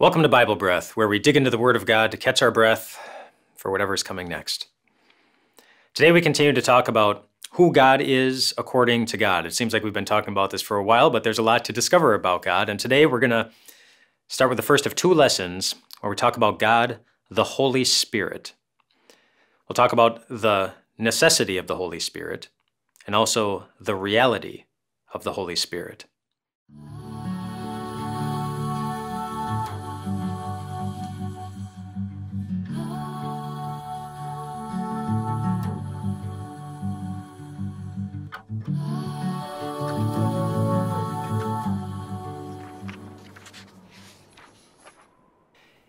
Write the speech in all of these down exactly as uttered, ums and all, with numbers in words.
Welcome to Bible Breath, where we dig into the Word of God to catch our breath for whatever's coming next. Today we continue to talk about who God is according to God. It seems like we've been talking about this for a while, but there's a lot to discover about God. And today we're going to start with the first of two lessons where we talk about God, the Holy Spirit. We'll talk about the necessity of the Holy Spirit and also the reality of the Holy Spirit.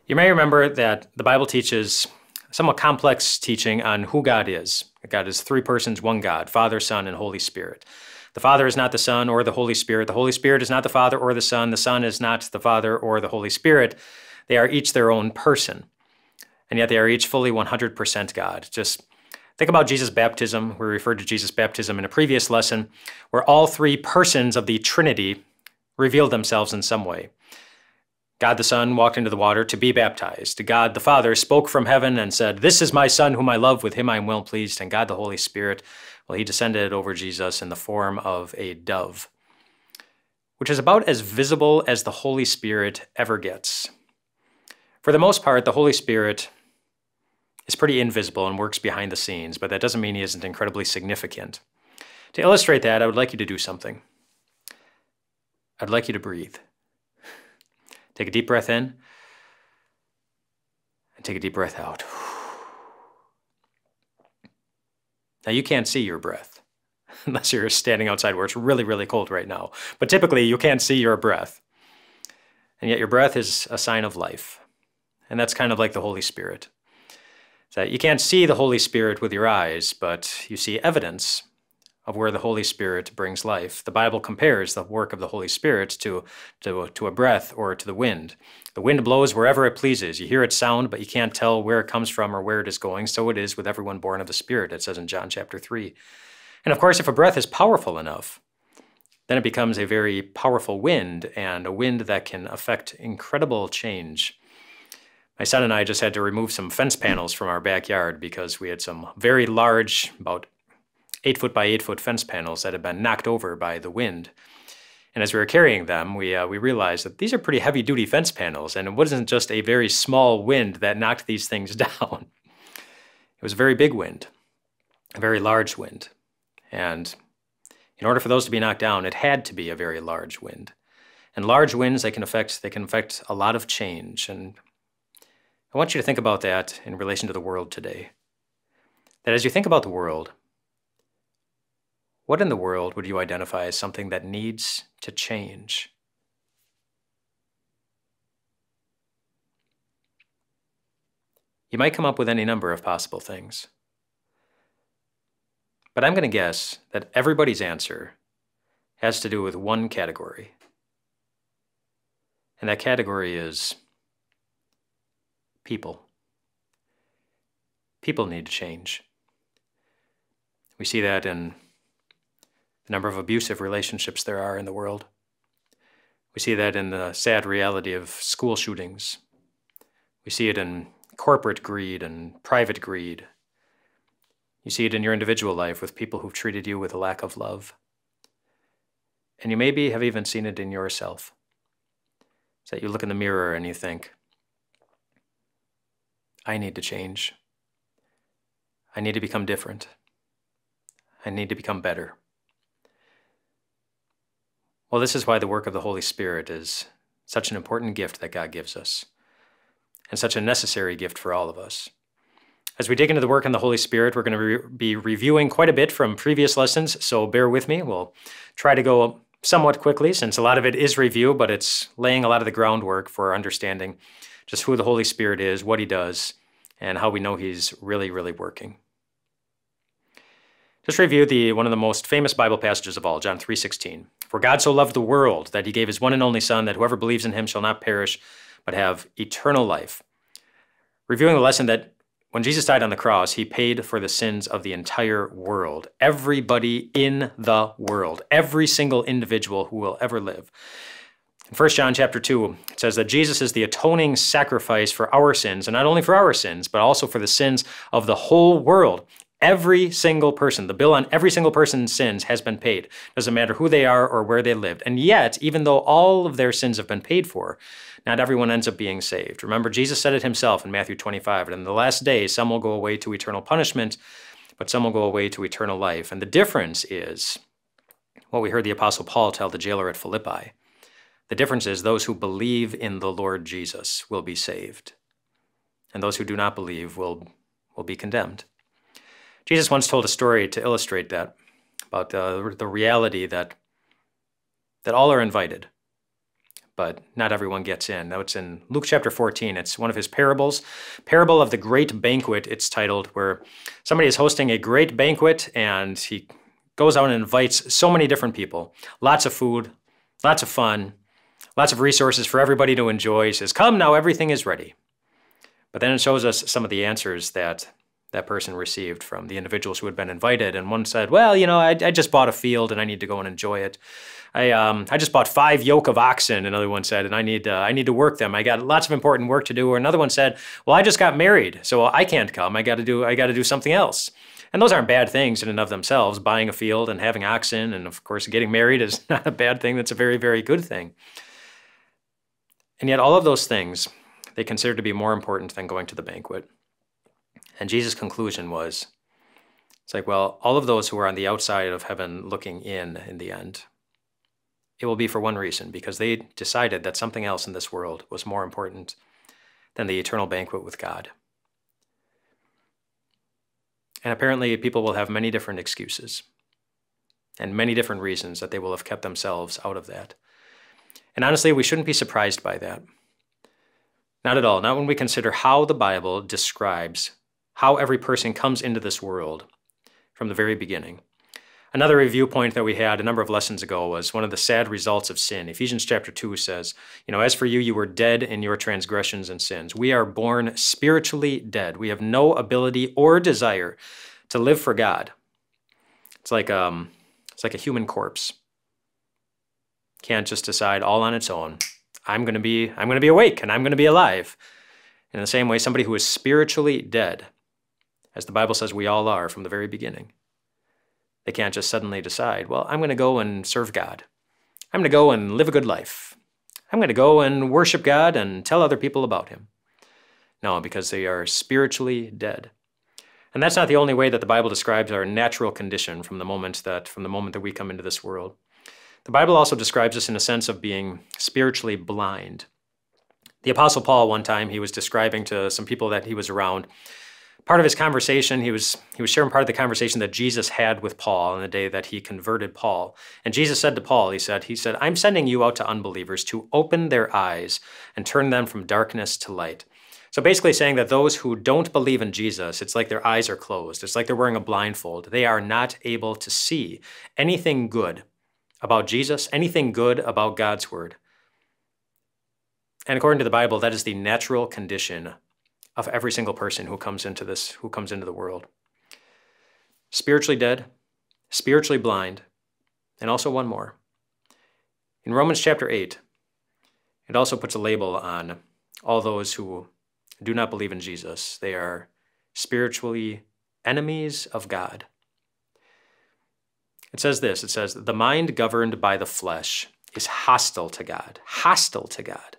You may remember that the Bible teaches somewhat complex teaching on who God is. God is three persons, one God, Father, Son, and Holy Spirit. The Father is not the Son or the Holy Spirit. The Holy Spirit is not the Father or the Son. The Son is not the Father or the Holy Spirit. They are each their own person, and yet they are each fully one hundred percent God. Just think about Jesus' baptism. We referred to Jesus' baptism in a previous lesson, where all three persons of the Trinity revealed themselves in some way. God the Son walked into the water to be baptized. God the Father spoke from heaven and said, "This is my Son whom I love, with him I am well pleased." And God the Holy Spirit, well, he descended over Jesus in the form of a dove, which is about as visible as the Holy Spirit ever gets. For the most part, the Holy Spirit is pretty invisible and works behind the scenes, but that doesn't mean he isn't incredibly significant. To illustrate that, I would like you to do something. I'd like you to breathe. Take a deep breath in, and take a deep breath out. Now, you can't see your breath, unless you're standing outside where it's really, really cold right now. But typically, you can't see your breath. And yet, your breath is a sign of life. And that's kind of like the Holy Spirit. So you can't see the Holy Spirit with your eyes, but you see evidence of where the Holy Spirit brings life. The Bible compares the work of the Holy Spirit to, to, to a breath or to the wind. The wind blows wherever it pleases. You hear its sound, but you can't tell where it comes from or where it is going. So it is with everyone born of the Spirit, it says in John chapter three. And of course, if a breath is powerful enough, then it becomes a very powerful wind, and a wind that can affect incredible change. My son and I just had to remove some fence panels from our backyard because we had some very large, about eight foot by eight foot fence panels that had been knocked over by the wind. And as we were carrying them, we, uh, we realized that these are pretty heavy duty fence panels, and it wasn't just a very small wind that knocked these things down. It was a very big wind, a very large wind. And in order for those to be knocked down, it had to be a very large wind. And large winds, they can affect, they can affect a lot of change. And I want you to think about that in relation to the world today. That as you think about the world, what in the world would you identify as something that needs to change? You might come up with any number of possible things, but I'm going to guess that everybody's answer has to do with one category, and that category is people. People need to change. We see that in number of abusive relationships there are in the world. We see that in the sad reality of school shootings. We see it in corporate greed and private greed. You see it in your individual life with people who've treated you with a lack of love. And you maybe have even seen it in yourself. It's that you look in the mirror and you think, I need to change. I need to become different. I need to become better. Well, this is why the work of the Holy Spirit is such an important gift that God gives us, and such a necessary gift for all of us. As we dig into the work in the Holy Spirit, we're going to re- be reviewing quite a bit from previous lessons, so bear with me. We'll try to go somewhat quickly, since a lot of it is review, but it's laying a lot of the groundwork for understanding just who the Holy Spirit is, what he does, and how we know he's really, really working. Just review the, one of the most famous Bible passages of all, John three sixteen. For God so loved the world that he gave his one and only Son, that whoever believes in him shall not perish, but have eternal life. Reviewing the lesson that when Jesus died on the cross, he paid for the sins of the entire world. Everybody in the world, every single individual who will ever live. In First John chapter two, it says that Jesus is the atoning sacrifice for our sins, and not only for our sins, but also for the sins of the whole world. Every single person, the bill on every single person's sins has been paid. Doesn't matter who they are or where they lived. And yet, even though all of their sins have been paid for, not everyone ends up being saved. Remember, Jesus said it himself in Matthew twenty-five, and in the last day, some will go away to eternal punishment, but some will go away to eternal life. And the difference is what we heard the Apostle Paul tell the jailer at Philippi. The difference is those who believe in the Lord Jesus will be saved, and those who do not believe will, will be condemned. Jesus once told a story to illustrate that, about uh, the reality that, that all are invited, but not everyone gets in. Now, it's in Luke chapter fourteen. It's one of his parables, Parable of the Great Banquet, it's titled, where somebody is hosting a great banquet, and he goes out and invites so many different people. Lots of food, lots of fun, lots of resources for everybody to enjoy. He says, come now, everything is ready. But then it shows us some of the answers that that person received from the individuals who had been invited. And one said, well, you know, I, I just bought a field and I need to go and enjoy it. I um, I just bought five yoke of oxen, another one said, and I need, uh, I need to work them. I got lots of important work to do. Or another one said, well, I just got married, so I can't come. I got to do, I got to do something else. And those aren't bad things in and of themselves. Buying a field and having oxen and, of course, getting married is not a bad thing. That's a very, very good thing. And yet all of those things they considered to be more important than going to the banquet. And Jesus' conclusion was, it's like, well, all of those who are on the outside of heaven looking in, in the end, it will be for one reason, because they decided that something else in this world was more important than the eternal banquet with God. And apparently people will have many different excuses and many different reasons that they will have kept themselves out of that. And honestly, we shouldn't be surprised by that. Not at all. Not when we consider how the Bible describes how every person comes into this world from the very beginning. Another review point that we had a number of lessons ago was one of the sad results of sin. Ephesians chapter two says, you know, as for you, you were dead in your transgressions and sins. We are born spiritually dead. We have no ability or desire to live for God. It's like, um, it's like a human corpse. Can't just decide all on its own, I'm going to be, I'm going to be awake and I'm going to be alive. In the same way, somebody who is spiritually dead, as the Bible says we all are from the very beginning, they can't just suddenly decide, well, I'm going to go and serve God. I'm going to go and live a good life. I'm going to go and worship God and tell other people about him. No, because they are spiritually dead. And that's not the only way that the Bible describes our natural condition from the moment that, from the moment that we come into this world. The Bible also describes us in a sense of being spiritually blind. The Apostle Paul, one time, he was describing to some people that he was around. Part of his conversation, he was, he was sharing part of the conversation that Jesus had with Paul on the day that he converted Paul. And Jesus said to Paul, he said, he said, I'm sending you out to unbelievers to open their eyes and turn them from darkness to light. So basically saying that those who don't believe in Jesus, it's like their eyes are closed. It's like they're wearing a blindfold. They are not able to see anything good about Jesus, anything good about God's word. And according to the Bible, that is the natural condition of every single person who comes into this, who comes into the world. Spiritually dead, spiritually blind, and also one more. In Romans chapter eight, it also puts a label on all those who do not believe in Jesus. They are spiritually enemies of God. It says this, it says, the mind governed by the flesh is hostile to God, hostile to God.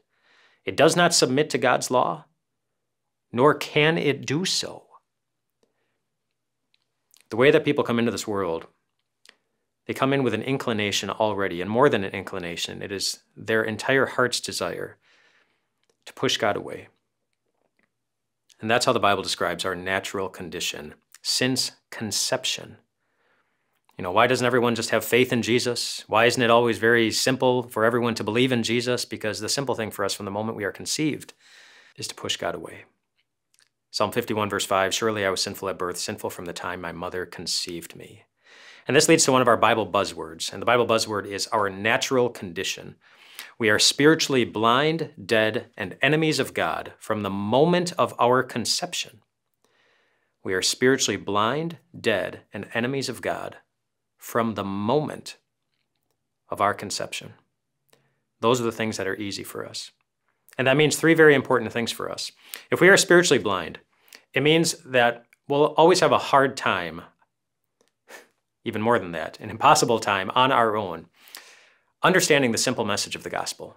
It does not submit to God's law, nor can it do so. The way that people come into this world, they come in with an inclination already, and more than an inclination, it is their entire heart's desire to push God away. And that's how the Bible describes our natural condition since conception. You know, why doesn't everyone just have faith in Jesus? Why isn't it always very simple for everyone to believe in Jesus? Because the simple thing for us from the moment we are conceived is to push God away. Psalm fifty-one verse five, surely I was sinful at birth, sinful from the time my mother conceived me. And this leads to one of our Bible buzzwords. And the Bible buzzword is our natural condition. We are spiritually blind, dead, and enemies of God from the moment of our conception. We are spiritually blind, dead, and enemies of God from the moment of our conception. Those are the things that are easy for us. And that means three very important things for us. If we are spiritually blind, it means that we'll always have a hard time, even more than that, an impossible time on our own, understanding the simple message of the gospel.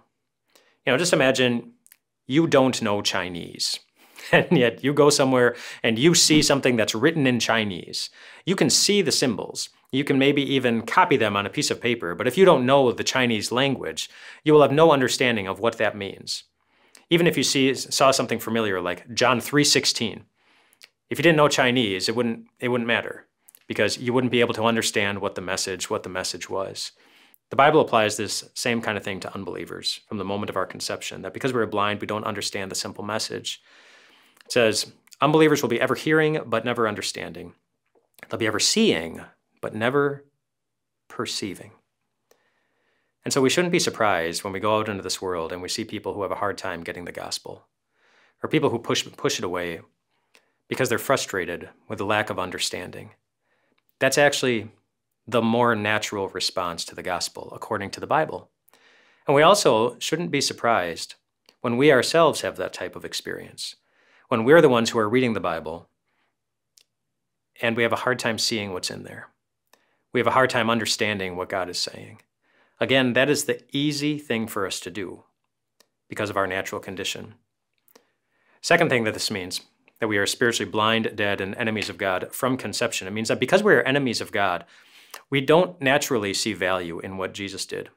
You know, just imagine you don't know Chinese, and yet you go somewhere and you see something that's written in Chinese. You can see the symbols. You can maybe even copy them on a piece of paper, but if you don't know the Chinese language, you will have no understanding of what that means. Even if you see, saw something familiar like John three sixteen, if you didn't know Chinese, it wouldn't, it wouldn't matter, because you wouldn't be able to understand what the message, what the message was. The Bible applies this same kind of thing to unbelievers from the moment of our conception, that because we're blind, we don't understand the simple message. It says, unbelievers will be ever hearing, but never understanding. They'll be ever seeing, but never perceiving. And so we shouldn't be surprised when we go out into this world and we see people who have a hard time getting the gospel, or people who push, push it away because they're frustrated with the lack of understanding. That's actually the more natural response to the gospel, according to the Bible. And we also shouldn't be surprised when we ourselves have that type of experience, when we're the ones who are reading the Bible and we have a hard time seeing what's in there. We have a hard time understanding what God is saying. Again, that is the easy thing for us to do because of our natural condition. Second thing that this means, that we are spiritually blind, dead, and enemies of God from conception. It means that because we are enemies of God, we don't naturally see value in what Jesus did.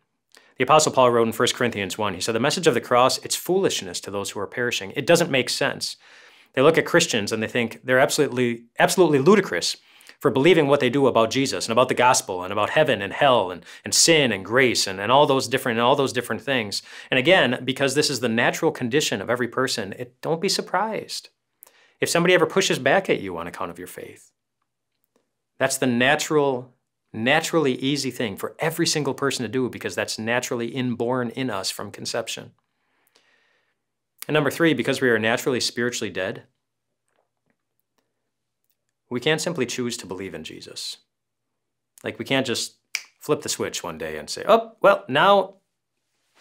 The Apostle Paul wrote in First Corinthians one, he said, the message of the cross, it's foolishness to those who are perishing. It doesn't make sense. They look at Christians and they think they're absolutely, absolutely ludicrous for believing what they do about Jesus and about the gospel and about heaven and hell and, and sin and grace and, and all those different and all those different things. And again, because this is the natural condition of every person, it, don't be surprised if somebody ever pushes back at you on account of your faith. That's the natural, naturally easy thing for every single person to do because that's naturally inborn in us from conception. And number three, because we are naturally spiritually dead, we can't simply choose to believe in Jesus. Like, we can't just flip the switch one day and say, oh, well, now,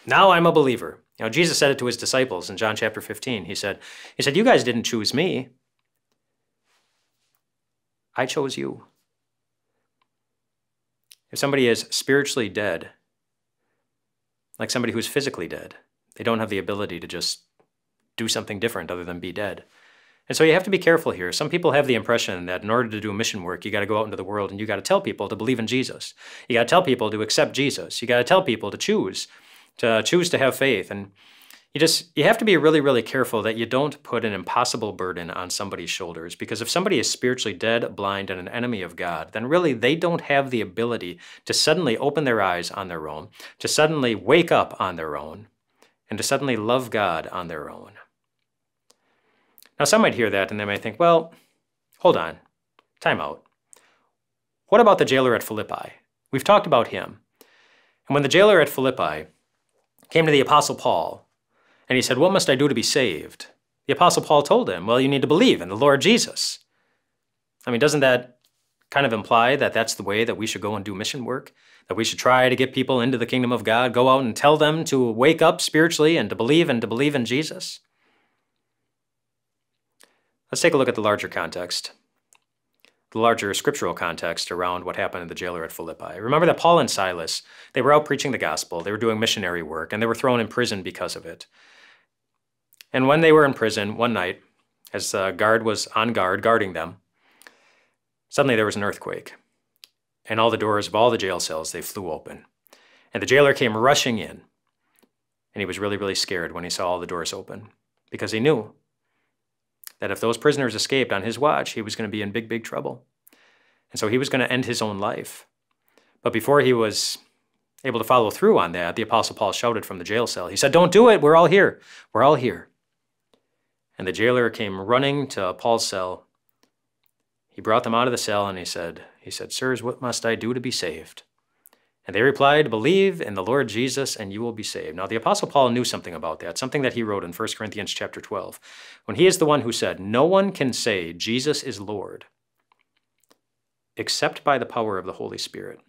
now I'm a believer. You know, Jesus said it to his disciples in John chapter fifteen. He said, he said, you guys didn't choose me. I chose you. If somebody is spiritually dead, like somebody who's physically dead, they don't have the ability to just do something different other than be dead. And so you have to be careful here. Some people have the impression that in order to do mission work, you got to go out into the world and you got to tell people to believe in Jesus. You got to tell people to accept Jesus. You got to tell people to choose, to choose to have faith. And you just, you have to be really, really careful that you don't put an impossible burden on somebody's shoulders, because if somebody is spiritually dead, blind, and an enemy of God, then really they don't have the ability to suddenly open their eyes on their own, to suddenly wake up on their own, and to suddenly love God on their own. Now, some might hear that and they may think, well, hold on, time out. What about the jailer at Philippi? We've talked about him. And when the jailer at Philippi came to the Apostle Paul and he said, what must I do to be saved? The Apostle Paul told him, well, you need to believe in the Lord Jesus. I mean, doesn't that kind of imply that that's the way that we should go and do mission work? That we should try to get people into the kingdom of God, go out and tell them to wake up spiritually and to believe and to believe in Jesus? Let's take a look at the larger context, the larger scriptural context around what happened to the jailer at Philippi. Remember that Paul and Silas, they were out preaching the gospel, they were doing missionary work, and they were thrown in prison because of it. And when they were in prison one night, as the guard was on guard guarding them, suddenly there was an earthquake, and all the doors of all the jail cells, they flew open. And the jailer came rushing in, and he was really, really scared when he saw all the doors open, because he knew that if those prisoners escaped on his watch, he was going to be in big, big trouble. And so he was going to end his own life. But before he was able to follow through on that, the Apostle Paul shouted from the jail cell. He said, don't do it. We're all here. We're all here. And the jailer came running to Paul's cell. He brought them out of the cell and he said, he said, sirs, what must I do to be saved? And they replied, believe in the Lord Jesus and you will be saved. Now, the Apostle Paul knew something about that, something that he wrote in First Corinthians chapter twelve, when he is the one who said, no one can say Jesus is Lord except by the power of the Holy Spirit.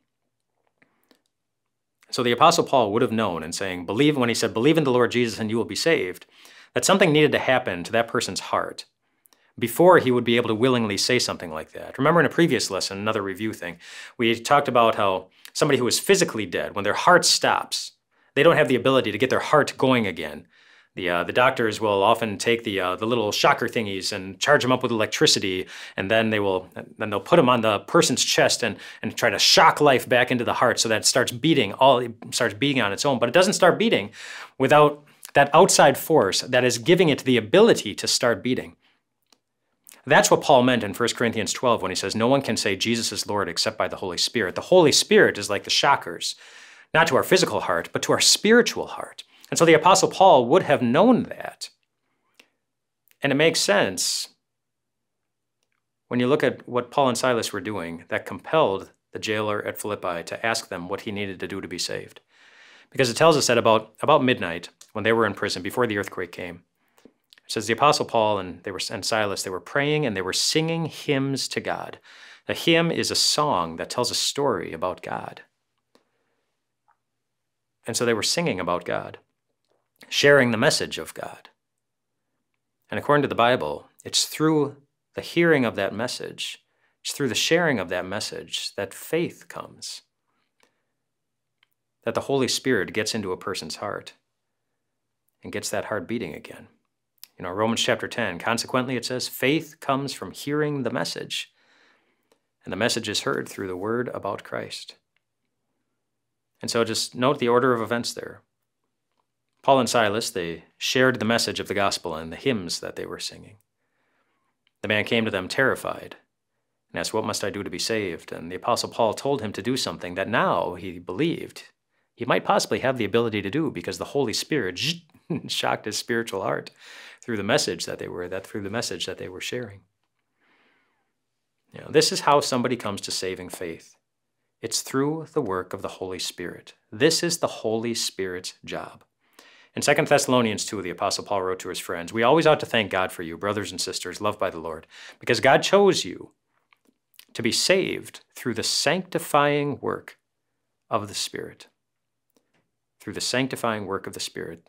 So the Apostle Paul would have known in saying, believe, when he said, believe in the Lord Jesus and you will be saved, that something needed to happen to that person's heart before he would be able to willingly say something like that. Remember in a previous lesson, another review thing, we talked about how somebody who is physically dead, when their heart stops, they don't have the ability to get their heart going again. The, uh, the doctors will often take the, uh, the little shocker thingies and charge them up with electricity, and then, they will, then they'll put them on the person's chest and, and try to shock life back into the heart so that it starts beating, all, it starts beating on its own. But it doesn't start beating without that outside force that is giving it the ability to start beating. That's what Paul meant in First Corinthians twelve when he says, no one can say Jesus is Lord except by the Holy Spirit. The Holy Spirit is like the shockers, not to our physical heart, but to our spiritual heart. And so the Apostle Paul would have known that. And it makes sense when you look at what Paul and Silas were doing that compelled the jailer at Philippi to ask them what he needed to do to be saved. Because it tells us that about, about midnight, when they were in prison, before the earthquake came, it says the Apostle Paul and, they were, and Silas, they were praying and they were singing hymns to God. A hymn is a song that tells a story about God. And so they were singing about God, sharing the message of God. And according to the Bible, it's through the hearing of that message, it's through the sharing of that message that faith comes, that the Holy Spirit gets into a person's heart and gets that heart beating again. You know, Romans chapter ten, consequently it says, faith comes from hearing the message, and the message is heard through the word about Christ. And so just note the order of events there. Paul and Silas, they shared the message of the gospel and the hymns that they were singing. The man came to them terrified and asked, what must I do to be saved? And the Apostle Paul told him to do something that now he believed he might possibly have the ability to do because the Holy Spirit shocked his spiritual heart through the message that they were, that through the message that they were sharing. You know, this is how somebody comes to saving faith. It's through the work of the Holy Spirit. This is the Holy Spirit's job. In Second Thessalonians two, the Apostle Paul wrote to his friends, we always ought to thank God for you, brothers and sisters, loved by the Lord, because God chose you to be saved through the sanctifying work of the Spirit. Through the sanctifying work of the Spirit.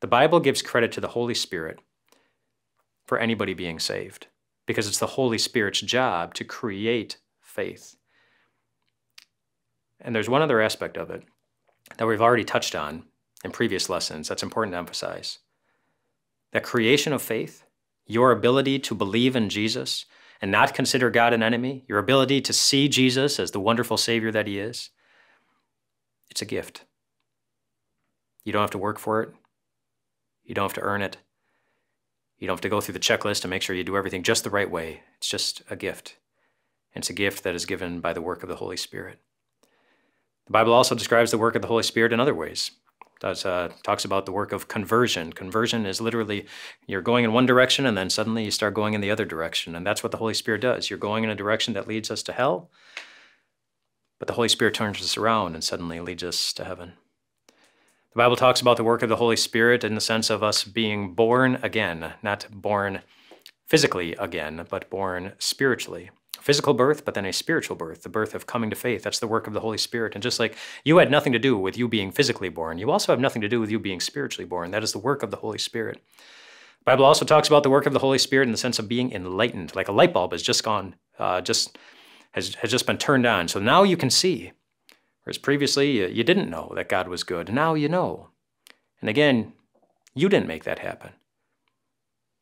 The Bible gives credit to the Holy Spirit for anybody being saved, because it's the Holy Spirit's job to create faith. And there's one other aspect of it that we've already touched on in previous lessons that's important to emphasize. That creation of faith, your ability to believe in Jesus and not consider God an enemy, your ability to see Jesus as the wonderful Savior that he is, it's a gift. You don't have to work for it. You don't have to earn it. You don't have to go through the checklist to make sure you do everything just the right way. It's just a gift. And it's a gift that is given by the work of the Holy Spirit. The Bible also describes the work of the Holy Spirit in other ways. It does, uh, talks about the work of conversion. Conversion is literally you're going in one direction and then suddenly you start going in the other direction. And that's what the Holy Spirit does. You're going in a direction that leads us to hell, but the Holy Spirit turns us around and suddenly leads us to heaven. The Bible talks about the work of the Holy Spirit in the sense of us being born again, not born physically again, but born spiritually. Physical birth, but then a spiritual birth, the birth of coming to faith. That's the work of the Holy Spirit. And just like you had nothing to do with you being physically born, you also have nothing to do with you being spiritually born. That is the work of the Holy Spirit. The Bible also talks about the work of the Holy Spirit in the sense of being enlightened, like a light bulb has just gone, uh, just has, has just been turned on. So now you can see, whereas previously you, you didn't know that God was good. Now you know. And again, you didn't make that happen.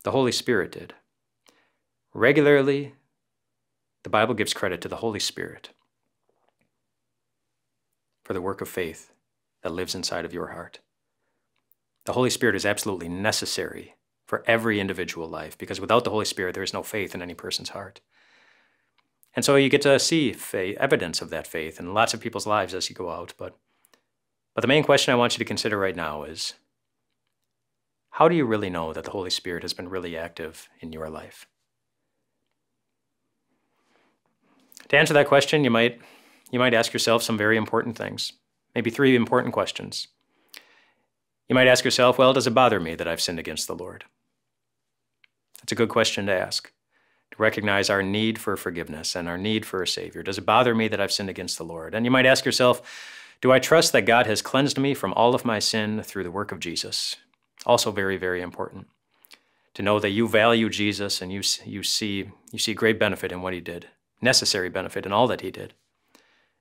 The Holy Spirit did. Regularly, the Bible gives credit to the Holy Spirit for the work of faith that lives inside of your heart. The Holy Spirit is absolutely necessary for every individual life, because without the Holy Spirit, there is no faith in any person's heart. And so you get to see faith, evidence of that faith in lots of people's lives as you go out. But, but the main question I want you to consider right now is, how do you really know that the Holy Spirit has been really active in your life? To answer that question, you might, you might ask yourself some very important things, maybe three important questions. You might ask yourself, well, does it bother me that I've sinned against the Lord? That's a good question to ask, to recognize our need for forgiveness and our need for a Savior. Does it bother me that I've sinned against the Lord? And you might ask yourself, Do I trust that God has cleansed me from all of my sin through the work of Jesus? Also very, very important to know that you value Jesus and you, you, see, you see great benefit in what he did, necessary benefit in all that he did.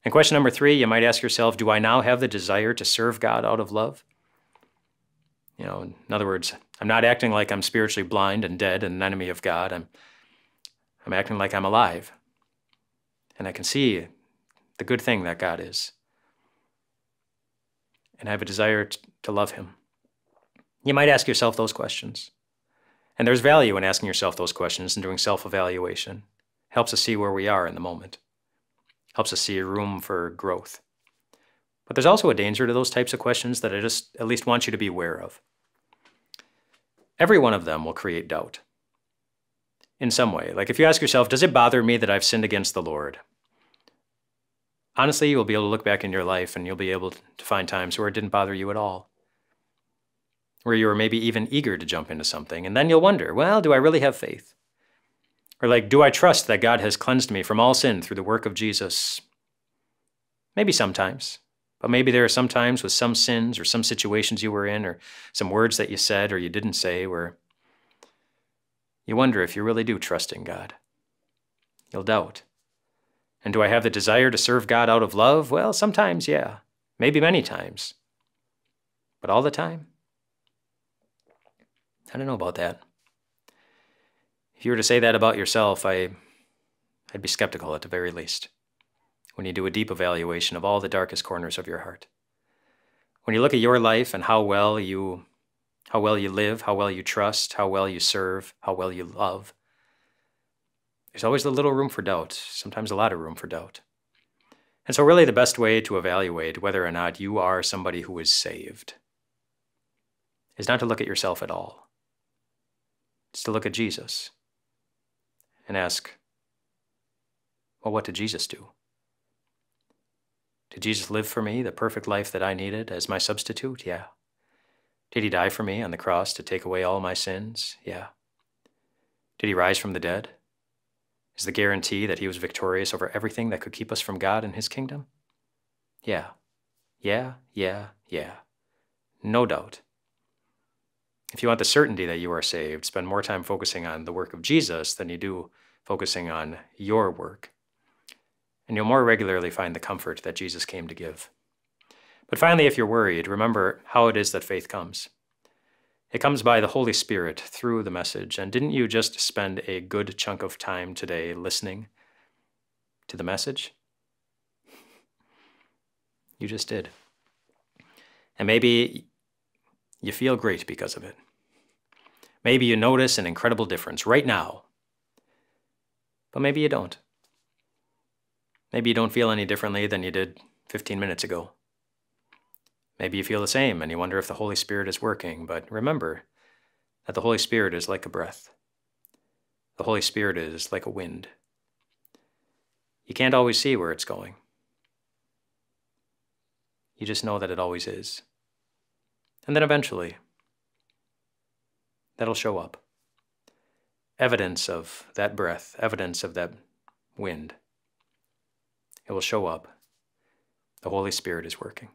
And question number three, you might ask yourself, do I now have the desire to serve God out of love? You know, in other words, I'm not acting like I'm spiritually blind and dead and an enemy of God. I'm, I'm acting like I'm alive. And I can see the good thing that God is. And I have a desire to love him. You might ask yourself those questions. And there's value in asking yourself those questions and doing self-evaluation. Helps us see where we are in the moment. Helps us see room for growth. But there's also a danger to those types of questions that I just at least want you to be aware of. Every one of them will create doubt in some way. Like if you ask yourself, does it bother me that I've sinned against the Lord? Honestly, you'll be able to look back in your life and you'll be able to find times where it didn't bother you at all, where you were maybe even eager to jump into something. And then you'll wonder, well, do I really have faith? Or like, do I trust that God has cleansed me from all sin through the work of Jesus? Maybe sometimes. But maybe there are some times with some sins or some situations you were in or some words that you said or you didn't say where you wonder if you really do trust in God. You'll doubt. And do I have the desire to serve God out of love? Well, sometimes, yeah. Maybe many times. But all the time? I don't know about that. If you were to say that about yourself, I, I'd be skeptical at the very least. When you do a deep evaluation of all the darkest corners of your heart. When you look at your life and how well you how well you live, how well you trust, how well you serve, how well you love, there's always a little room for doubt, sometimes a lot of room for doubt. And so really the best way to evaluate whether or not you are somebody who is saved is not to look at yourself at all. It's to look at Jesus and ask, well, what did Jesus do? Did Jesus live for me, the perfect life that I needed as my substitute? Yeah. Did he die for me on the cross to take away all my sins? Yeah. Did he rise from the dead? Is the guarantee that he was victorious over everything that could keep us from God and his kingdom? Yeah. Yeah, yeah, yeah. No doubt. If you want the certainty that you are saved, spend more time focusing on the work of Jesus than you do focusing on your work. And you'll more regularly find the comfort that Jesus came to give. But finally, if you're worried, remember how it is that faith comes. It comes by the Holy Spirit through the message. And didn't you just spend a good chunk of time today listening to the message? You just did. And maybe you feel great because of it. Maybe you notice an incredible difference right now. But maybe you don't. Maybe you don't feel any differently than you did fifteen minutes ago. Maybe you feel the same and you wonder if the Holy Spirit is working, but remember that the Holy Spirit is like a breath. The Holy Spirit is like a wind. You can't always see where it's going. You just know that it always is. And then eventually, that'll show up. Evidence of that breath, evidence of that wind. It will show up. The Holy Spirit is working.